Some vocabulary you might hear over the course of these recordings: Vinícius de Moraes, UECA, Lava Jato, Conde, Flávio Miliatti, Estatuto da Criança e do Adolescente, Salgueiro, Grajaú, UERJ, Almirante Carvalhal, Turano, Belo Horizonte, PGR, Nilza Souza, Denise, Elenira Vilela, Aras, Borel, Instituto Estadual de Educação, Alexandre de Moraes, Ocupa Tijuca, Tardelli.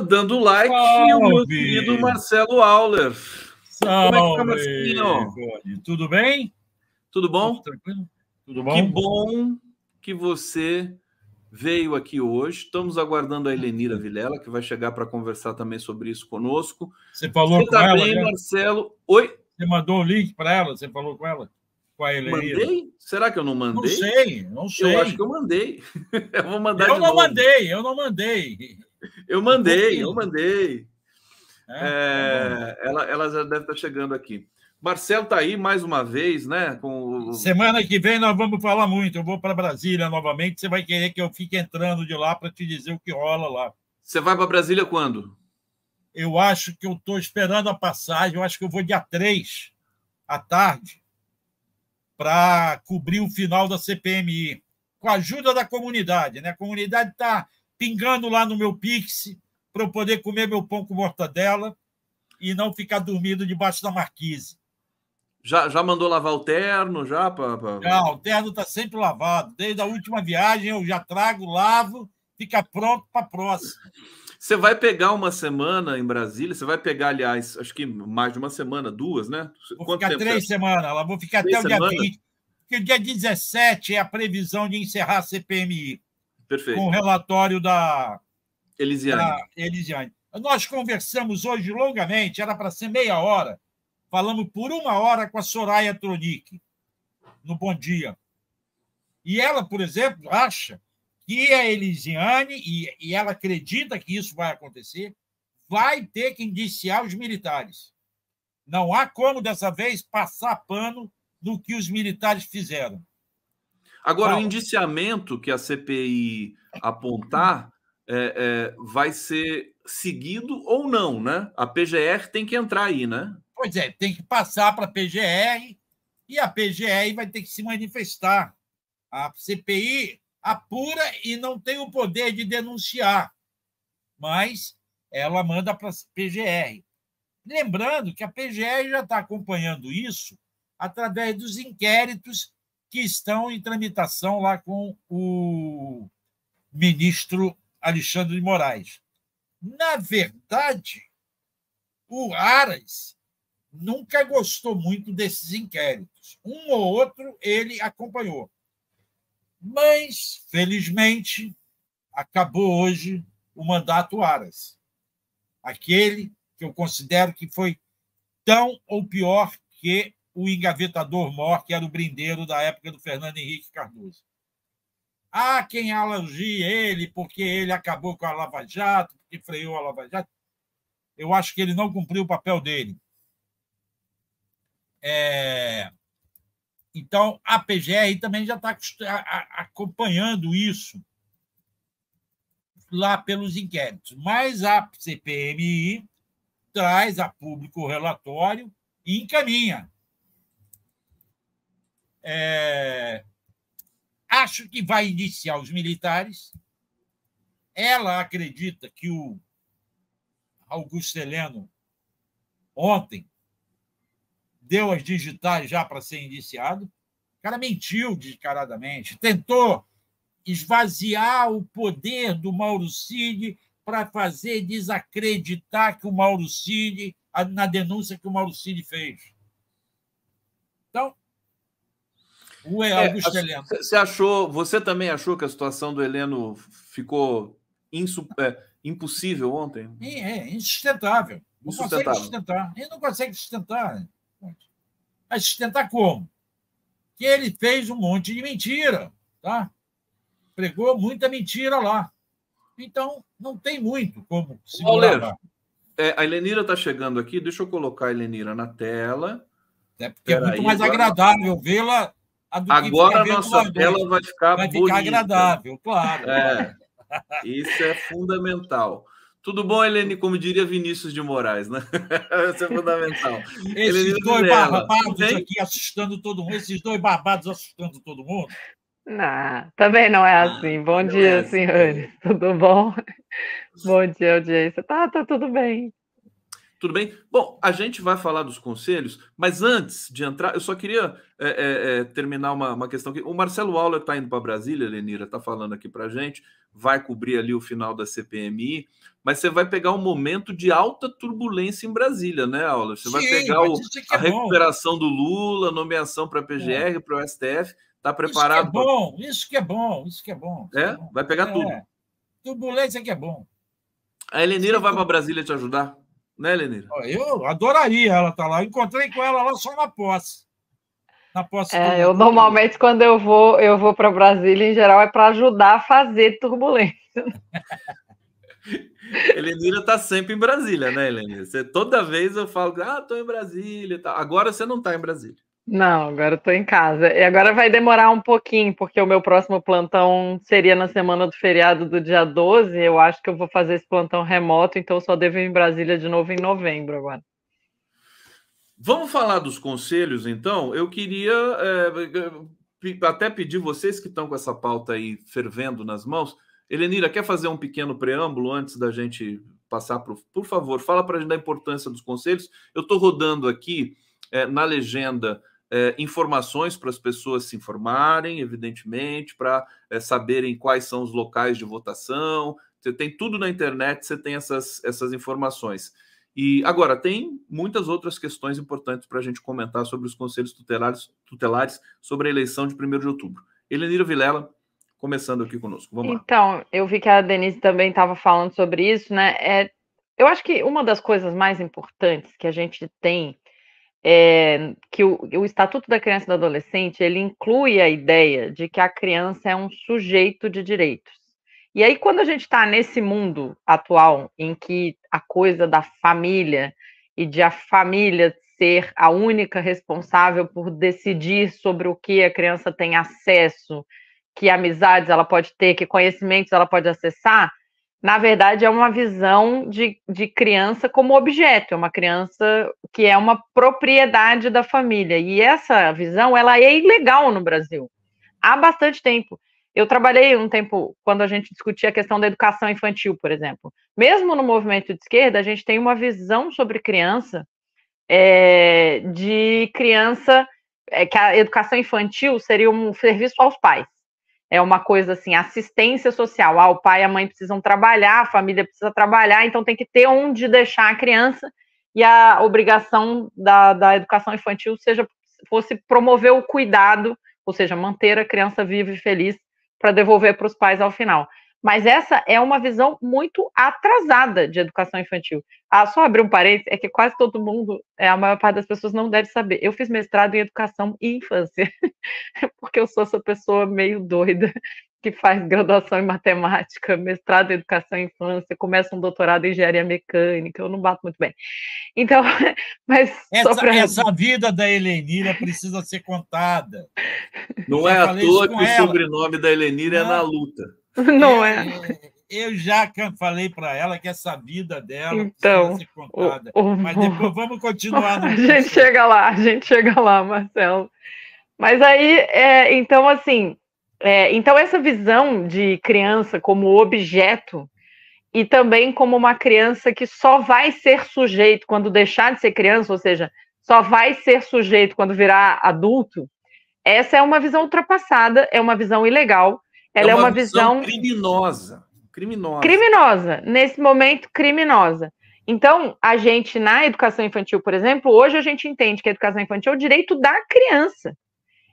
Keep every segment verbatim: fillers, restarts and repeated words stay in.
dando like, salve. E o meu querido Marcelo Auler. Salve. Como é que tá, Marcelinho? Tudo bem? Tudo bom? Tudo tranquilo? Tudo bom? Que bom que você veio aqui hoje. Estamos aguardando a Elenira Vilela, que vai chegar para conversar também sobre isso conosco. Você falou você com tá ela? Bem, né? Marcelo? Oi? Você mandou o link para ela? Você falou com ela? Com a Elenira? Mandei? Será que eu não mandei? Não sei, não sei. Eu acho que eu mandei. Eu vou mandar eu de novo. Eu não mandei, eu não mandei. Eu mandei, eu mandei. É, é, ela, ela já deve estar chegando aqui. Marcelo está aí mais uma vez, né? Com o... Semana que vem nós vamos falar muito. Eu vou para Brasília novamente. Você vai querer que eu fique entrando de lá para te dizer o que rola lá. Você vai para Brasília quando? Eu acho que eu estou esperando a passagem. Eu acho que eu vou dia três à tarde para cobrir o final da C P M I. Com a ajuda da comunidade, né? A comunidade está pingando lá no meu Pix para eu poder comer meu pão com mortadela e não ficar dormindo debaixo da marquise. Já, já mandou lavar o terno? Já, pra, pra... já o terno está sempre lavado. Desde a última viagem eu já trago, lavo, fica pronto para a próxima. Você vai pegar uma semana em Brasília? Você vai pegar, aliás, acho que mais de uma semana, duas, né? Vou Quanto ficar três é? semanas. Ela vou ficar três até o semanas? dia vinte. Porque o dia dezessete é a previsão de encerrar a C P M I. Perfeito. Com o relatório da Eliziane. da Eliziane. Nós conversamos hoje longamente, era para ser meia hora. Falamos por uma hora com a Soraia Tronique, no Bom Dia. E ela, por exemplo, acha que a Eliziane, e, e ela acredita que isso vai acontecer, vai ter que indiciar os militares. Não há como, dessa vez, passar pano no que os militares fizeram. Agora, não. O indiciamento que a C P I apontar é, é, vai ser seguido ou não, né? A P G R tem que entrar aí, né? Pois é, tem que passar para a P G R e a P G R vai ter que se manifestar. A C P I apura e não tem o poder de denunciar, mas ela manda para a P G R. Lembrando que a P G R já está acompanhando isso através dos inquéritos que estão em tramitação lá com o ministro Alexandre de Moraes. Na verdade, o Aras nunca gostou muito desses inquéritos. Um ou outro ele acompanhou. Mas, felizmente, acabou hoje o mandato Aras. Aquele que eu considero que foi tão ou pior que o engavetador mor, que era o brindeiro da época do Fernando Henrique Cardoso. Há quem elogie ele porque ele acabou com a Lava Jato, porque freou a Lava Jato. Eu acho que ele não cumpriu o papel dele. É... Então, a P G R também já está acompanhando isso lá pelos inquéritos. Mas a C P M I traz a público o relatório e encaminha. É, acho que vai indiciar os militares. Ela acredita que o Augusto Heleno, ontem, deu as digitais já para ser indiciado. O cara mentiu descaradamente, tentou esvaziar o poder do Mauro Cid para fazer desacreditar que o Mauro Cid, na denúncia que o Mauro Cid fez. Então, o Augusto é, Heleno. Você achou, você também achou que a situação do Heleno ficou insu, é, impossível ontem? É, é insustentável. Não consegue sustentar. Ele não consegue sustentar. Mas sustentar como? Que ele fez um monte de mentira, tá? Pregou muita mentira lá. Então, não tem muito como segurar. É, a Elenira está chegando aqui. Deixa eu colocar a Elenira na tela. É porque Pera é muito aí, mais agora... agradável vê-la. Agora a nossa tela vai ficar bonita. Vai ficar agradável, claro. É, isso é fundamental. Tudo bom, Helene? Como diria Vinícius de Moraes, né? Isso é fundamental. Esses dois barbados aqui assustando todo mundo. Esses dois barbados assustando todo mundo. Não, também não é assim. Bom não dia, é assim. senhores. Tudo bom? Bom dia, audiência. Tá, tá tudo bem. Tudo bem? Bom, a gente vai falar dos conselhos, mas antes de entrar, eu só queria é, é, terminar uma, uma questão aqui. O Marcelo Auler está indo para Brasília, Elenira, está falando aqui para a gente, vai cobrir ali o final da C P M I, mas você vai pegar um momento de alta turbulência em Brasília, né, Auler? Você vai Sim, pegar o, é a recuperação do Lula, nomeação para a P G R, é. para o S T F, está preparado? Isso que é bom, pra... isso que é bom, isso que é bom. É? É bom. Vai pegar é. tudo. Turbulência que é bom. A Elenira vai para Brasília te ajudar? Né, Elenira? Eu adoraria ela estar lá. Eu encontrei com ela lá só na posse. Na posse é, eu normalmente, quando eu vou, eu vou para Brasília, em geral, é para ajudar a fazer turbulência. Elenira está sempre em Brasília, né, Elenira? Você, toda vez eu falo, ah, estou em Brasília. Tá. Agora você não está em Brasília. Não, agora eu estou em casa. E agora vai demorar um pouquinho, porque o meu próximo plantão seria na semana do feriado do dia doze. Eu acho que eu vou fazer esse plantão remoto, então eu só devo ir em Brasília de novo em novembro agora. Vamos falar dos conselhos, então? Eu queria é, até pedir vocês que estão com essa pauta aí fervendo nas mãos. Elenira, quer fazer um pequeno preâmbulo antes da gente passar para o... Por favor, fala para a gente da importância dos conselhos. Eu estou rodando aqui é, na legenda... É, informações para as pessoas se informarem, evidentemente, para é, saberem quais são os locais de votação. Você tem tudo na internet, você tem essas, essas informações. E agora, tem muitas outras questões importantes para a gente comentar sobre os conselhos tutelares, tutelares sobre a eleição de primeiro de outubro. Elenira Vilela, começando aqui conosco. Vamos então, lá. Eu vi que a Denise também estava falando sobre isso, né? É, eu acho que uma das coisas mais importantes que a gente tem É, que o, o Estatuto da Criança e do Adolescente, ele inclui a ideia de que a criança é um sujeito de direitos. E aí, quando a gente está nesse mundo atual, em que a coisa da família e de a família ser a única responsável por decidir sobre o que a criança tem acesso, que amizades ela pode ter, que conhecimentos ela pode acessar, na verdade, é uma visão de, de criança como objeto, é uma criança que é uma propriedade da família. E essa visão, ela é ilegal no Brasil, há bastante tempo. Eu trabalhei um tempo, quando a gente discutia a questão da educação infantil, por exemplo. Mesmo no movimento de esquerda, a gente tem uma visão sobre criança, é, de criança, é, que a educação infantil seria um serviço aos pais. É uma coisa assim, assistência social. Ah, o pai e a mãe precisam trabalhar, a família precisa trabalhar, então tem que ter onde deixar a criança, e a obrigação da, da educação infantil seja, fosse promover o cuidado, ou seja, manter a criança viva e feliz para devolver para os pais ao final. Mas essa é uma visão muito atrasada de educação infantil. Ah, só abrir um parênteses, é que quase todo mundo, a maior parte das pessoas não deve saber. Eu fiz mestrado em educação e infância, porque eu sou essa pessoa meio doida que faz graduação em matemática, mestrado em educação e infância, começa um doutorado em engenharia mecânica, eu não bato muito bem. Então, mas... Essa, só pra... essa vida da Elenira precisa ser contada. Não eu é à toa que o ela. sobrenome da Elenira não. é na luta. Não é. Eu, eu já falei para ela que essa vida dela então, precisa ser contada. O, o, mas depois vamos continuar. No a gente processo. chega lá, a gente chega lá, Marcelo. Mas aí, é, então, assim, é, então essa visão de criança como objeto e também como uma criança que só vai ser sujeito quando deixar de ser criança, ou seja, só vai ser sujeito quando virar adulto, essa é uma visão ultrapassada, é uma visão ilegal. Ela é uma, é uma visão criminosa. Criminosa. Criminosa. Nesse momento, criminosa. Então, a gente, na educação infantil, por exemplo, hoje a gente entende que a educação infantil é o direito da criança.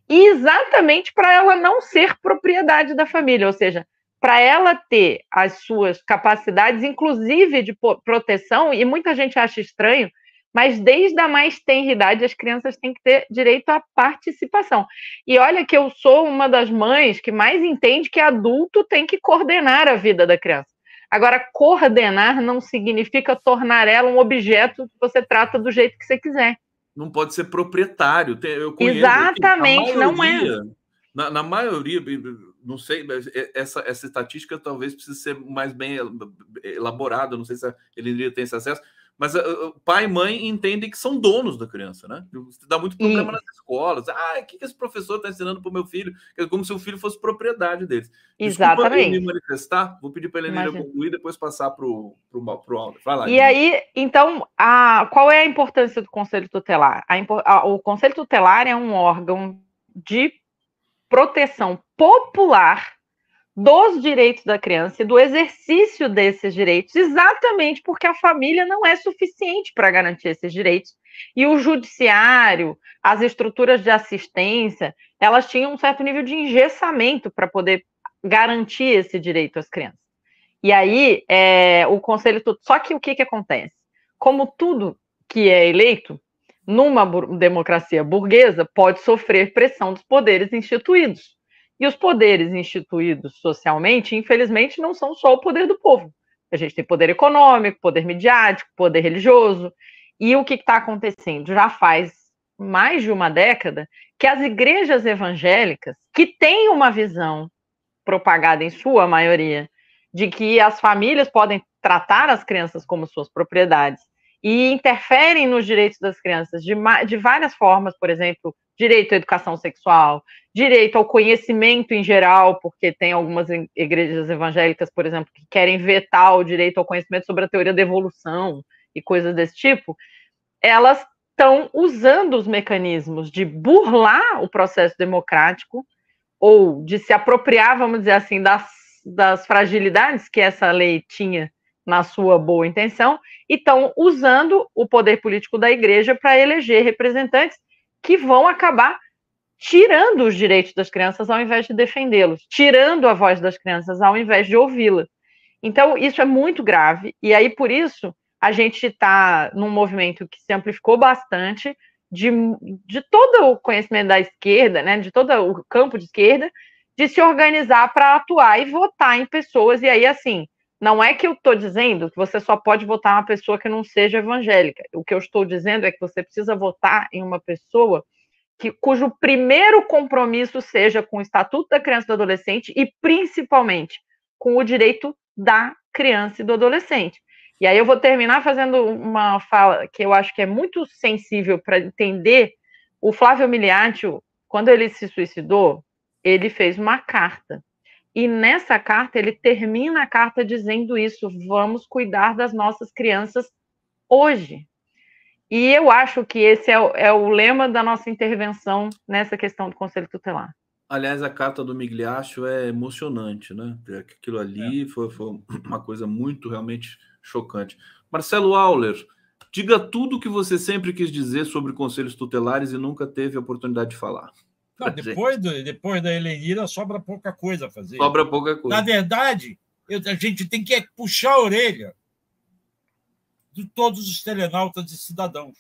E exatamente para ela não ser propriedade da família, ou seja, para ela ter as suas capacidades, inclusive de proteção, e muita gente acha estranho, mas desde a mais tenra idade, as crianças têm que ter direito à participação. E olha que eu sou uma das mães que mais entende que adulto tem que coordenar a vida da criança. Agora, coordenar não significa tornar ela um objeto que você trata do jeito que você quiser. Não pode ser proprietário. Eu conheço, Exatamente, eu tenho, maioria, não é. Na, na maioria, não sei, essa, essa estatística talvez precise ser mais bem elaborada, não sei se a Elenira tem esse acesso, Mas uh, pai e mãe entendem que são donos da criança, né? Dá muito problema hum. nas escolas. Ah, o que, que esse professor está ensinando para o meu filho? É como se o filho fosse propriedade deles. Exatamente. Desculpa eu me manifestar, vou pedir para a Elenira concluir e depois passar para o Auler. Vai lá. E gente. Aí, então, a, qual é a importância do Conselho Tutelar? A, a, o Conselho Tutelar é um órgão de proteção popular dos direitos da criança e do exercício desses direitos, exatamente porque a família não é suficiente para garantir esses direitos. E o judiciário, as estruturas de assistência, elas tinham um certo nível de engessamento para poder garantir esse direito às crianças. E aí, é, o Conselho... Só que o que, que acontece? Como tudo que é eleito, numa democracia burguesa, pode sofrer pressão dos poderes instituídos. E os poderes instituídos socialmente, infelizmente, não são só o poder do povo. A gente tem poder econômico, poder midiático, poder religioso. E o que está acontecendo? Já faz mais de uma década que as igrejas evangélicas, que têm uma visão propagada em sua maioria, de que as famílias podem tratar as crianças como suas propriedades e interferem nos direitos das crianças de, de várias formas, por exemplo, direito à educação sexual, direito ao conhecimento em geral, porque tem algumas igrejas evangélicas, por exemplo, que querem vetar o direito ao conhecimento sobre a teoria da evolução e coisas desse tipo, elas estão usando os mecanismos de burlar o processo democrático ou de se apropriar, vamos dizer assim, das, das fragilidades que essa lei tinha na sua boa intenção, e estão usando o poder político da igreja para eleger representantes que vão acabar tirando os direitos das crianças ao invés de defendê-los, tirando a voz das crianças ao invés de ouvi-la. Então, isso é muito grave, e aí, por isso, a gente está num movimento que se amplificou bastante de, de todo o conhecimento da esquerda, né, de todo o campo de esquerda, de se organizar para atuar e votar em pessoas, e aí, assim, não é que eu estou dizendo que você só pode votar uma pessoa que não seja evangélica. O que eu estou dizendo é que você precisa votar em uma pessoa que, cujo primeiro compromisso seja com o Estatuto da Criança e do Adolescente e, principalmente, com o direito da criança e do adolescente. E aí eu vou terminar fazendo uma fala que eu acho que é muito sensível para entender. O Flávio Miliatti, quando ele se suicidou, ele fez uma carta. E nessa carta, ele termina a carta dizendo isso: vamos cuidar das nossas crianças hoje. E eu acho que esse é o, é o lema da nossa intervenção nessa questão do Conselho Tutelar. Aliás, a carta do Migliaccio é emocionante, né? Aquilo ali é. foi, foi uma coisa muito, realmente, chocante. Marcelo Auler, diga tudo o que você sempre quis dizer sobre conselhos tutelares e nunca teve a oportunidade de falar. Não, depois, do, depois da Elenira, sobra pouca coisa a fazer. Sobra pouca coisa. Na verdade, eu, a gente tem que puxar a orelha de todos os telenautas e cidadãos.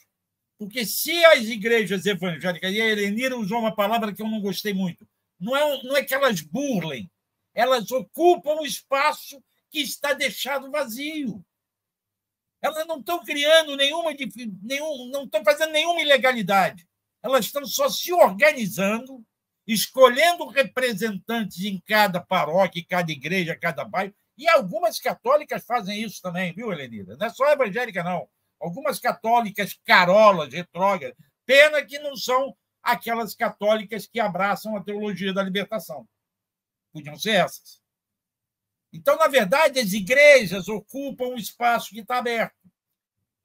Porque se as igrejas evangélicas... E a Elenira usou uma palavra que eu não gostei muito. Não é, não é que elas burlem. Elas ocupam o espaço que está deixado vazio. Elas não estão criando nenhuma... Nenhum, não estão fazendo nenhuma ilegalidade. Elas estão só se organizando, escolhendo representantes em cada paróquia, cada igreja, cada bairro. E algumas católicas fazem isso também, viu, Elenira? Não é só evangélica, não. Algumas católicas carolas, retrógradas. Pena que não são aquelas católicas que abraçam a teologia da libertação. Podiam ser essas. Então, na verdade, as igrejas ocupam o espaço que está aberto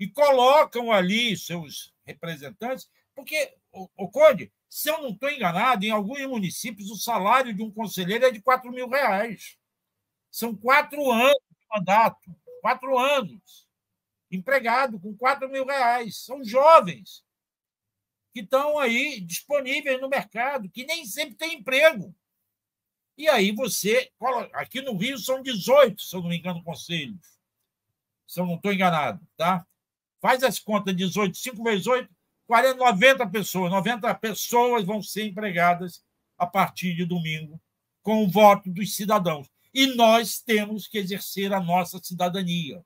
e colocam ali seus representantes. Porque, o Conde, se eu não estou enganado, em alguns municípios o salário de um conselheiro é de quatro mil reais. São quatro anos de mandato. Quatro anos. Empregado com quatro mil reais. São jovens que estão aí disponíveis no mercado, que nem sempre tem emprego. E aí você... Aqui no Rio são dezoito, se eu não me engano, conselhos. Se eu não estou enganado, tá? Faz as contas, dezoito, cinco vezes oito, noventa pessoas, noventa pessoas vão ser empregadas a partir de domingo com o voto dos cidadãos. E nós temos que exercer a nossa cidadania,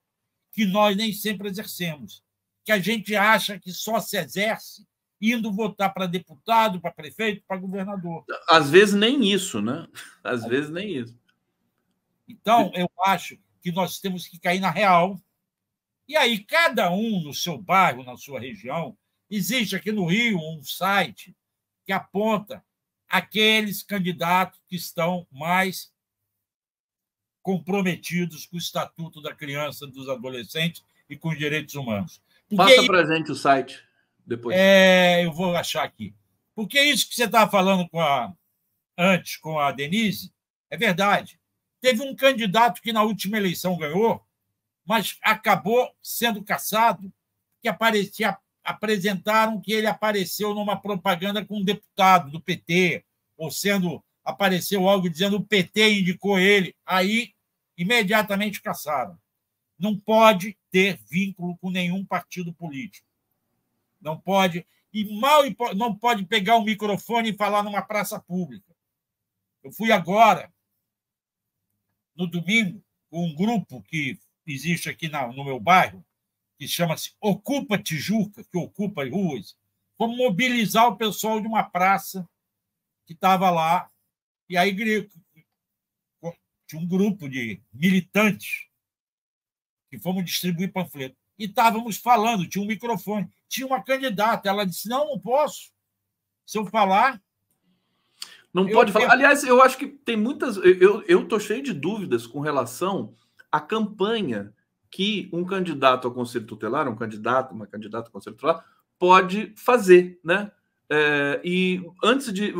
que nós nem sempre exercemos, que a gente acha que só se exerce indo votar para deputado, para prefeito, para governador. Às vezes nem isso, né? Às vezes nem isso. Então, eu acho que nós temos que cair na real E aí, cada um no seu bairro, na sua região, existe aqui no Rio um site que aponta aqueles candidatos que estão mais comprometidos com o Estatuto da Criança, dos Adolescentes e com os direitos humanos. Porque Passa para a gente o site depois. É, eu vou achar aqui. Porque isso que você estava falando com a, antes com a Denise é verdade. Teve um candidato que na última eleição ganhou, mas acabou sendo cassado, que aparecia, apresentaram que ele apareceu numa propaganda com um deputado do P T, ou sendo... apareceu algo dizendo o P T indicou ele, aí imediatamente cassaram. Não pode ter vínculo com nenhum partido político. Não pode, e mal não pode pegar um microfone e falar numa praça pública. Eu fui agora, no domingo, com um grupo que existe aqui no meu bairro, que chama-se Ocupa Tijuca, que ocupa ruas, vamos mobilizar o pessoal de uma praça que estava lá. E aí tinha um grupo de militantes que fomos distribuir panfleto. E estávamos falando, tinha um microfone, tinha uma candidata. Ela disse, não, não posso. Se eu falar... Não eu pode tenho... falar. Aliás, eu acho que tem muitas... Eu estou cheio de dúvidas com relação à campanha que um candidato ao Conselho Tutelar, um candidato, uma candidata ao Conselho Tutelar, pode fazer, né? É, e antes de...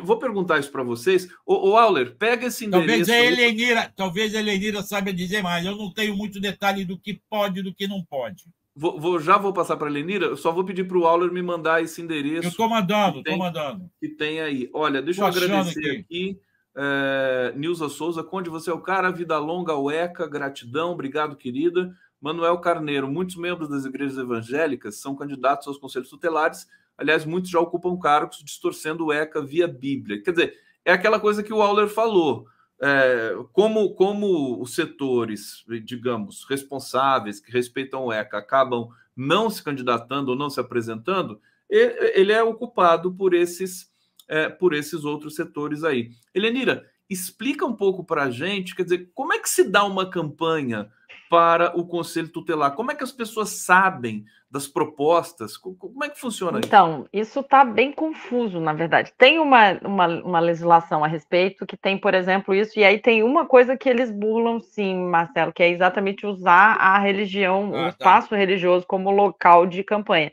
Vou perguntar isso para vocês. O, o Auler, pega esse endereço... Talvez a Elenira, talvez a Elenira saiba dizer mais. Eu não tenho muito detalhe do que pode e do que não pode. Vou, vou, já vou passar para a Elenira. Eu só vou pedir para o Auler me mandar esse endereço. Eu estou mandando, estou mandando. Que tem aí. Olha, deixa tô eu agradecer aqui. aqui é, Nilza Souza, Conde, você é o cara. Vida longa, U E C A, gratidão. Obrigado, querida. Manuel Carneiro, muitos membros das igrejas evangélicas são candidatos aos conselhos tutelares. Aliás, muitos já ocupam cargos distorcendo o ECA via Bíblia. Quer dizer, é aquela coisa que o Auler falou. É, como, como os setores, digamos, responsáveis, que respeitam o ECA, acabam não se candidatando ou não se apresentando, ele é ocupado por esses, é, por esses outros setores aí. Elenira, explica um pouco para a gente, quer dizer, como é que se dá uma campanha para o Conselho Tutelar? Como é que as pessoas sabem das propostas? Como é que funciona isso? Então, isso está bem confuso, na verdade. Tem uma, uma, uma legislação a respeito que tem, por exemplo, isso, e aí tem uma coisa que eles burlam, sim, Marcelo, que é exatamente usar a religião, ah, o espaço tá. religioso como local de campanha.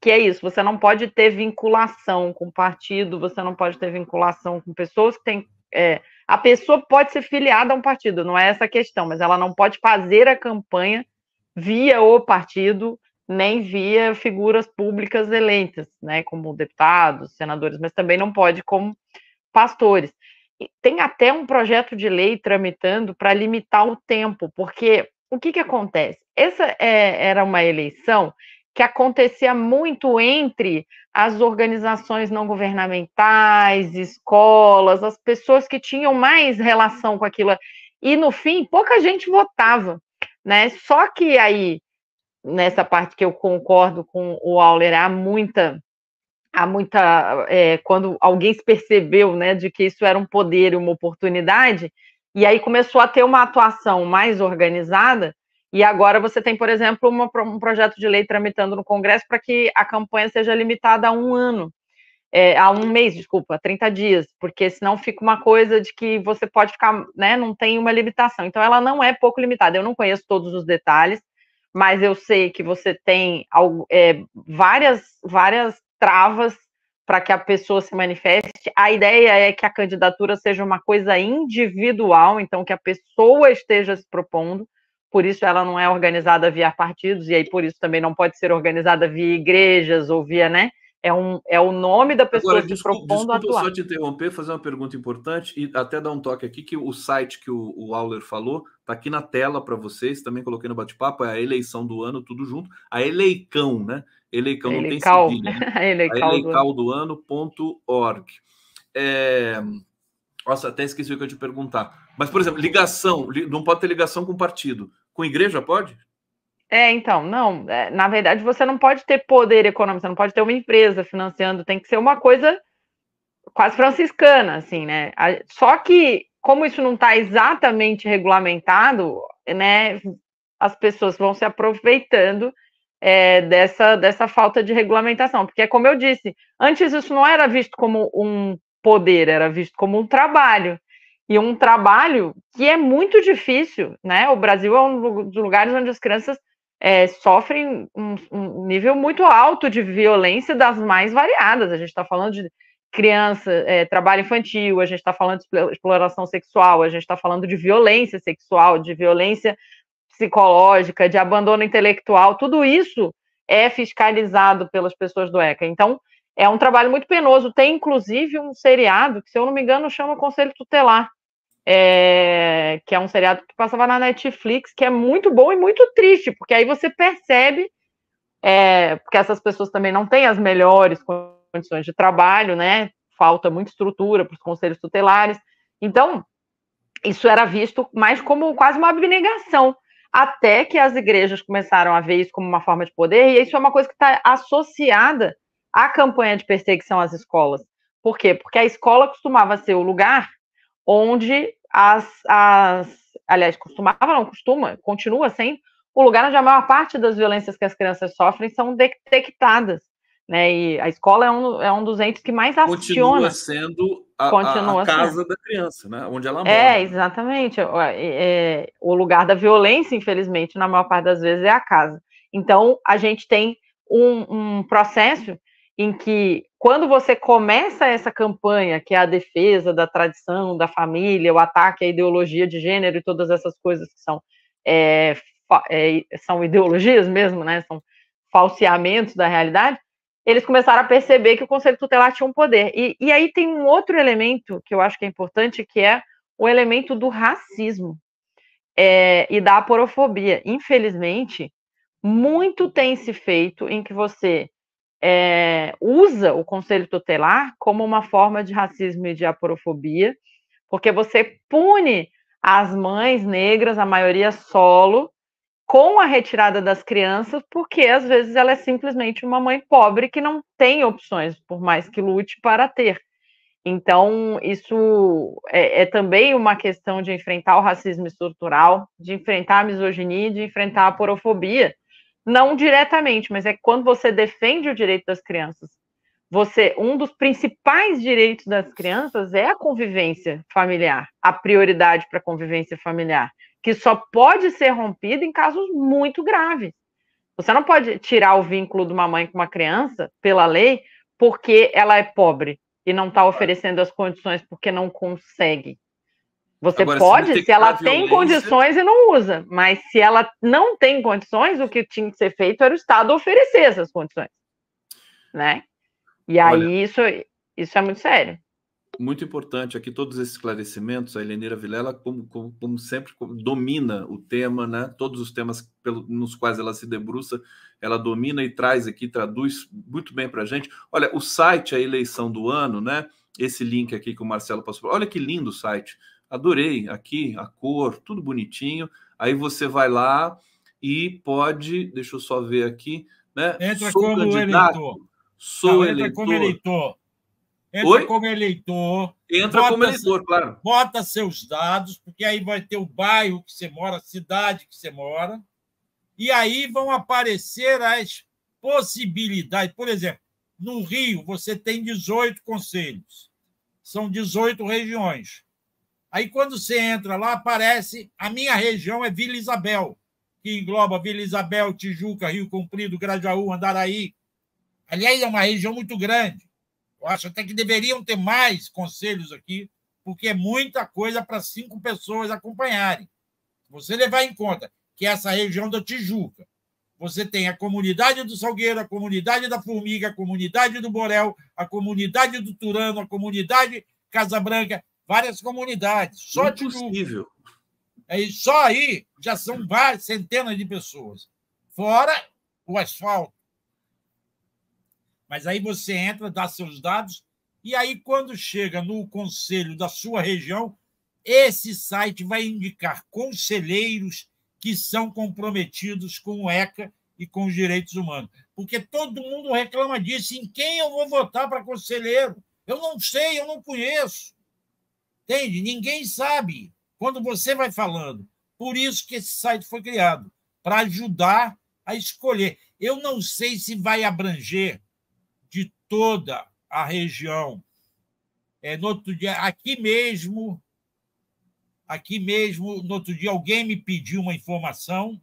Que é isso, você não pode ter vinculação com partido, você não pode ter vinculação com pessoas que têm... É, a pessoa pode ser filiada a um partido, não é essa a questão, mas ela não pode fazer a campanha via o partido, nem via figuras públicas eleitas, né, como deputados, senadores, mas também não pode como pastores. E tem até um projeto de lei tramitando para limitar o tempo, porque o que que acontece? Essa é, era uma eleição que acontecia muito entre as organizações não governamentais, escolas, as pessoas que tinham mais relação com aquilo. E, no fim, pouca gente votava, né? Só que aí, nessa parte que eu concordo com o Auler, há muita... Há muita é, quando alguém se percebeu, né, de que isso era um poder e uma oportunidade, e aí começou a ter uma atuação mais organizada. E agora você tem, por exemplo, uma, um projeto de lei tramitando no Congresso para que a campanha seja limitada a um ano, é, a um mês, desculpa, a trinta dias, porque senão fica uma coisa de que você pode ficar, né, não tem uma limitação. Então ela não é pouco limitada, eu não conheço todos os detalhes, mas eu sei que você tem é, várias, várias travas para que a pessoa se manifeste. A ideia é que a candidatura seja uma coisa individual, então que a pessoa esteja se propondo. Por isso ela não é organizada via partidos, e aí por isso também não pode ser organizada via igrejas ou via, né? É, um, é o nome da pessoa que propondo a atuar. Desculpa só te interromper, fazer uma pergunta importante e até dar um toque aqui, que o site que o, o Auler falou está aqui na tela para vocês, também coloquei no bate-papo, é a eleição do ano, tudo junto, a Eleicão, né? Eleicão, não tem sentido, né? A Eleicaldoano ponto org. É... Nossa, até esqueci o que eu te perguntar. Mas, por exemplo, ligação, não pode ter ligação com partido. Com igreja, pode? É, então, não. Na verdade, você não pode ter poder econômico, você não pode ter uma empresa financiando, tem que ser uma coisa quase franciscana, assim, né? Só que, como isso não está exatamente regulamentado, né, as pessoas vão se aproveitando é, dessa, dessa falta de regulamentação, porque é como eu disse, antes isso não era visto como um poder, era visto como um trabalho, e um trabalho que é muito difícil, né? O Brasil é um dos lugares onde as crianças é, sofrem um, um nível muito alto de violência das mais variadas, a gente está falando de criança, é, trabalho infantil, a gente está falando de exploração sexual, a gente está falando de violência sexual, de violência psicológica, de abandono intelectual, tudo isso é fiscalizado pelas pessoas do U E C A. Então, é um trabalho muito penoso. Tem, inclusive, um seriado, que, se eu não me engano, chama Conselho Tutelar, é, que é um seriado que passava na Netflix, que é muito bom e muito triste, porque aí você percebe, é, porque essas pessoas também não têm as melhores condições de trabalho, né? Falta muita estrutura para os conselhos tutelares. Então, isso era visto mais como quase uma abnegação, até que as igrejas começaram a ver isso como uma forma de poder, e isso é uma coisa que está associada à campanha de perseguição às escolas. Por quê? Porque a escola costumava ser o lugar onde as... as aliás, costumava, não costuma, continua sendo o lugar onde a maior parte das violências que as crianças sofrem são detectadas, né? E a escola é um, é um dos entes que mais aciona. Continua sendo a, Continua a, a casa sendo. da criança, né? Onde ela mora. É, exatamente. É, o lugar da violência, infelizmente, na maior parte das vezes, é a casa. Então, a gente tem um, um processo em que, quando você começa essa campanha, que é a defesa da tradição, da família, o ataque à ideologia de gênero e todas essas coisas que são, é, é, são ideologias mesmo, né? São falseamentos da realidade, eles começaram a perceber que o Conselho Tutelar tinha um poder. E, e aí tem um outro elemento que eu acho que é importante, que é o elemento do racismo é, e da aporofobia. Infelizmente, muito tem se feito em que você é, usa o Conselho Tutelar como uma forma de racismo e de aporofobia, porque você pune as mães negras, a maioria solo, com a retirada das crianças, porque às vezes ela é simplesmente uma mãe pobre que não tem opções, por mais que lute para ter. Então, isso é, é também uma questão de enfrentar o racismo estrutural, de enfrentar a misoginia, de enfrentar a aporofobia. Não diretamente, mas é quando você defende o direito das crianças. Você, um dos principais direitos das crianças é a convivência familiar, a prioridade para a convivência familiar, que só pode ser rompido em casos muito graves. Você não pode tirar o vínculo de uma mãe com uma criança, pela lei, porque ela é pobre e não está oferecendo as condições porque não consegue. Você Agora, pode, se, se ela tem condições e não usa, mas se ela não tem condições, o que tinha que ser feito era o Estado oferecer essas condições, né? E aí Olha, isso, isso é muito sério. Muito importante aqui todos esses esclarecimentos. A Elenira Vilela, como, como, como sempre, como, domina o tema, né? Todos os temas pelo, nos quais ela se debruça, ela domina e traz aqui, traduz muito bem para a gente. Olha, o site A Eleição do Ano, né? Esse link aqui que o Marcelo passou. Olha que lindo o site. Adorei aqui, a cor, tudo bonitinho. Aí você vai lá e pode... Deixa eu só ver aqui. Né? Entra Sou como candidato, eleitor. Sou Não, eleitor. Entra como eleitor. Entra Oi? como eleitor. Entra bota, como eleitor, claro. Bota seus dados, porque aí vai ter o bairro que você mora, a cidade que você mora, e aí vão aparecer as possibilidades. Por exemplo, no Rio, você tem dezoito conselhos. São dezoito regiões. Aí, quando você entra lá, aparece... A minha região é Vila Isabel, que engloba Vila Isabel, Tijuca, Rio Comprido, Grajaú, Andaraí. Aliás, é uma região muito grande. Eu acho até que deveriam ter mais conselhos aqui, porque é muita coisa para cinco pessoas acompanharem. Você levar em conta que essa região da Tijuca, você tem a comunidade do Salgueiro, a comunidade da Formiga, a comunidade do Borel, a comunidade do Turano, a comunidade Casa Branca, várias comunidades. Só Tijuca. Aí, só aí já são várias centenas de pessoas. Fora o asfalto. Mas aí você entra, dá seus dados, e aí quando chega no conselho da sua região, esse site vai indicar conselheiros que são comprometidos com o E C A e com os direitos humanos. Porque todo mundo reclama disso. Em quem eu vou votar para conselheiro? Eu não sei, eu não conheço. Entende? Ninguém sabe quando você vai falando. Por isso que esse site foi criado. para ajudar a escolher. Eu não sei se vai abranger de toda a região. É, no outro dia, aqui mesmo, aqui mesmo, no outro dia, alguém me pediu uma informação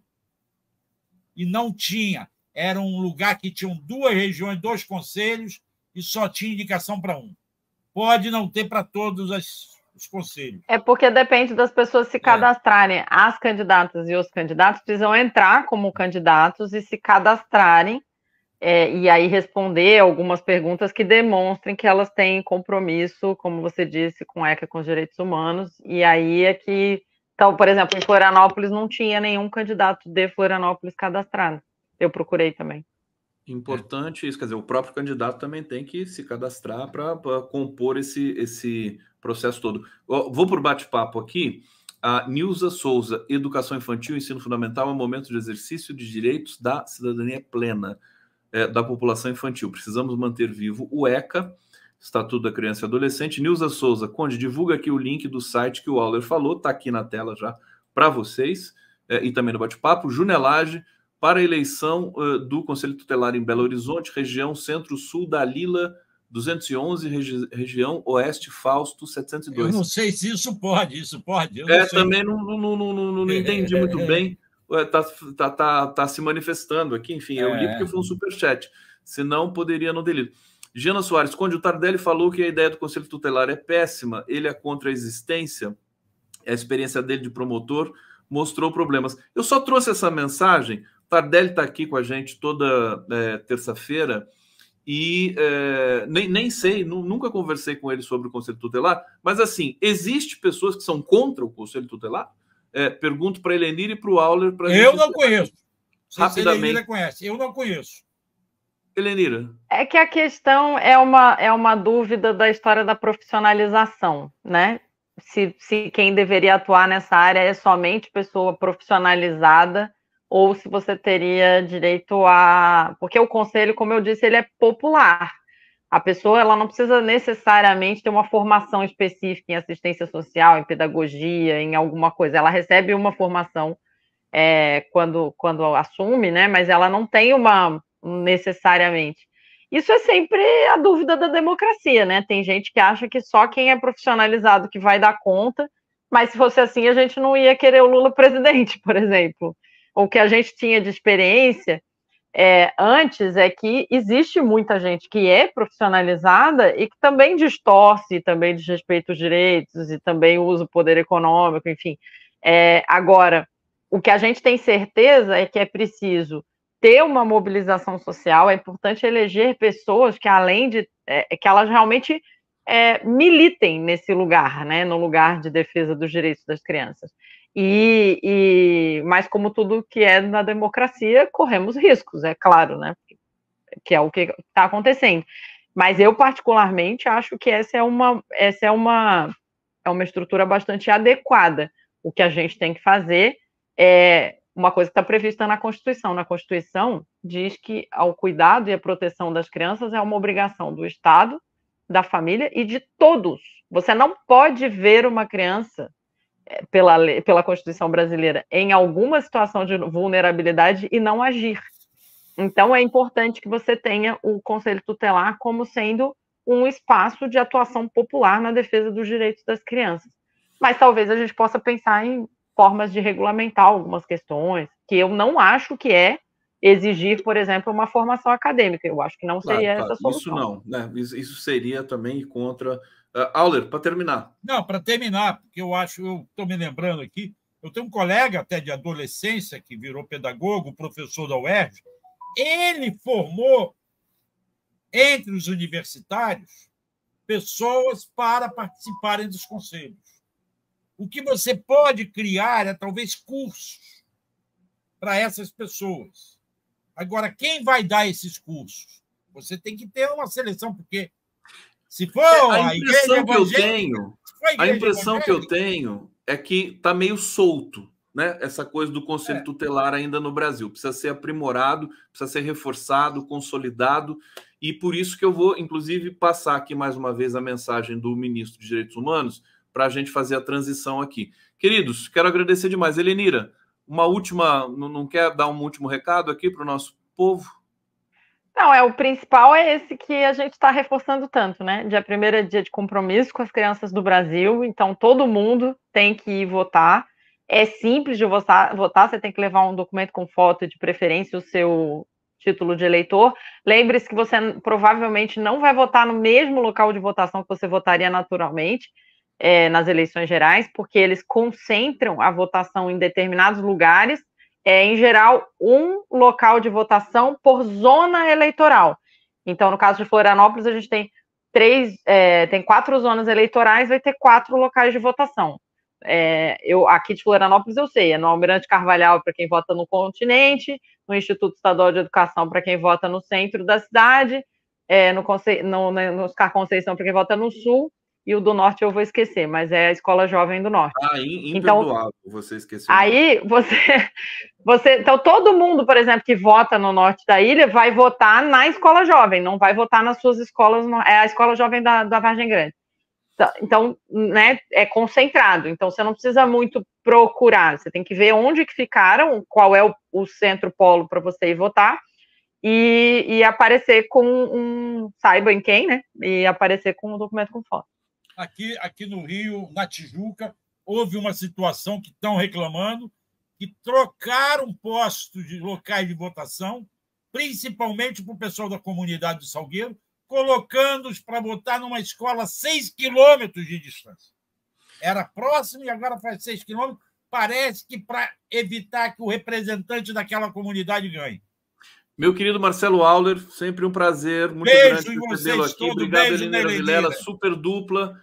e não tinha. Era um lugar que tinham duas regiões, dois conselhos, e só tinha indicação para um. Pode não ter para todos as, os conselhos. É porque depende das pessoas se cadastrarem. As candidatas e os candidatos precisam entrar como candidatos e se cadastrarem, é, e aí responder algumas perguntas que demonstrem que elas têm compromisso, como você disse, com a U E C A, com os direitos humanos, e aí é que... Então, por exemplo, em Florianópolis não tinha nenhum candidato de Florianópolis cadastrado. Eu procurei também. Importante isso, quer dizer, o próprio candidato também tem que se cadastrar para compor esse, esse processo todo. Eu vou para o bate-papo aqui. A Nilza Souza, Educação Infantil, Ensino Fundamental, é um momento de exercício de direitos da cidadania plena é, da população infantil. Precisamos manter vivo o U E C A, Estatuto da Criança e Adolescente. Nilza Souza, Conde, divulga aqui o link do site que o Auler falou, está aqui na tela já para vocês, é, e também no bate-papo. Junelage, para a eleição uh, do Conselho Tutelar em Belo Horizonte, região Centro-Sul, Dalila duzentos e onze, regi região Oeste, Fausto setecentos e dois. Eu não sei se isso pode, isso pode. Eu não é, sei. Também não, não, não, não, não entendi muito bem, está tá, tá, tá se manifestando aqui, enfim, eu li porque foi um superchat, senão poderia não ter lido. Gina Soares, Conde, o Tardelli falou que a ideia do Conselho Tutelar é péssima, ele é contra a existência, a experiência dele de promotor mostrou problemas. Eu só trouxe essa mensagem... Tardelli está aqui com a gente toda é, terça-feira e é, nem, nem sei, nu, nunca conversei com ele sobre o Conselho Tutelar, mas assim, existe pessoas que são contra o Conselho Tutelar? É, pergunto para a Elenira e para o Auler. Pra Eu não conheço. Rapidamente. Elenira conhece. Eu não conheço. Elenira. É que a questão é uma, é uma dúvida da história da profissionalização, né? Se, se quem deveria atuar nessa área é somente pessoa profissionalizada, ou se você teria direito a... Porque o conselho, como eu disse, ele é popular. A pessoa ela não precisa necessariamente ter uma formação específica em assistência social, em pedagogia, em alguma coisa. Ela recebe uma formação é, quando, quando assume, né? Mas ela não tem uma necessariamente. Isso é sempre a dúvida da democracia, né? Tem gente que acha que só quem é profissionalizado que vai dar conta, mas se fosse assim, a gente não ia querer o Lula presidente, por exemplo. O que a gente tinha de experiência é, antes é que existe muita gente que é profissionalizada e que também distorce, também desrespeita os direitos e também usa o poder econômico, enfim. É, agora, o que a gente tem certeza é que é preciso ter uma mobilização social, é importante eleger pessoas que, além de... É, que elas realmente é, militem nesse lugar, né, no lugar de defesa dos direitos das crianças. E, e, mas como tudo que é na democracia, corremos riscos, é claro, né? Que é o que está acontecendo. Mas eu, particularmente, acho que essa é uma, essa é uma, é uma estrutura bastante adequada. O que a gente tem que fazer é uma coisa que está prevista na Constituição. Na Constituição diz que o cuidado e a proteção das crianças é uma obrigação do Estado, da família e de todos. Você não pode ver uma criança... Pela, lei, pela Constituição brasileira, em alguma situação de vulnerabilidade e não agir. Então, é importante que você tenha o Conselho Tutelar como sendo um espaço de atuação popular na defesa dos direitos das crianças. Mas talvez a gente possa pensar em formas de regulamentar algumas questões, que eu não acho que é exigir, por exemplo, uma formação acadêmica. Eu acho que não seria claro, essa claro. Solução. Isso não, né? Isso, isso seria também contra... Uh, Auler, para terminar. Não, para terminar, porque eu acho, eu estou me lembrando aqui, eu tenho um colega até de adolescência que virou pedagogo, professor da U E R J, ele formou, entre os universitários, pessoas para participarem dos conselhos. O que você pode criar é, talvez, cursos para essas pessoas. Agora, quem vai dar esses cursos? Você tem que ter uma seleção, porque... Se for a impressão que eu tenho, a impressão que eu tenho é que está meio solto, né? Essa coisa do Conselho é. Tutelar ainda no Brasil. Precisa ser aprimorado, precisa ser reforçado, consolidado. E por isso que eu vou, inclusive, passar aqui mais uma vez a mensagem do ministro de Direitos Humanos para a gente fazer a transição aqui. Queridos, quero agradecer demais. Elenira, uma última, não quer dar um último recado aqui para o nosso povo? Não, é, o principal é esse que a gente está reforçando tanto, né? Dia primeiro é dia de compromisso com as crianças do Brasil, então todo mundo tem que ir votar. É simples de votar, votar, você tem que levar um documento com foto, de preferência o seu título de eleitor. Lembre-se que você provavelmente não vai votar no mesmo local de votação que você votaria naturalmente é, nas eleições gerais, porque eles concentram a votação em determinados lugares. É, em geral, um local de votação por zona eleitoral. Então, no caso de Florianópolis, a gente tem, três, é, tem quatro zonas eleitorais, vai ter quatro locais de votação. É, eu, aqui de Florianópolis, eu sei, é no Almirante Carvalhal, para quem vota no Continente, no Instituto Estadual de Educação, para quem vota no centro da cidade, é, no, Conce... no, no Oscar Conceição, para quem vota no Sul, e o do Norte eu vou esquecer, mas é a Escola Jovem do Norte. Ah, imperdoável, então, você esqueceu. Aí, você, você... Então, todo mundo, por exemplo, que vota no Norte da ilha, vai votar na Escola Jovem, não vai votar nas suas escolas, é a Escola Jovem da, da Vargem Grande. Então, né, é concentrado. Então, você não precisa muito procurar, você tem que ver onde que ficaram, qual é o, o centro-polo para você ir votar, e, e aparecer com um... Saiba em quem, né? E aparecer com um documento com foto. Aqui, aqui no Rio, na Tijuca, houve uma situação que estão reclamando, que trocaram postos de locais de votação, principalmente para o pessoal da comunidade do Salgueiro, colocando-os para votar numa escola a seis quilômetros de distância. Era próximo e agora faz seis quilômetros. Parece que para evitar que o representante daquela comunidade ganhe. Meu querido Marcelo Auler, sempre um prazer. Muito beijo grande recebê-lo aqui. Obrigado, Elenira Vilela, super dupla.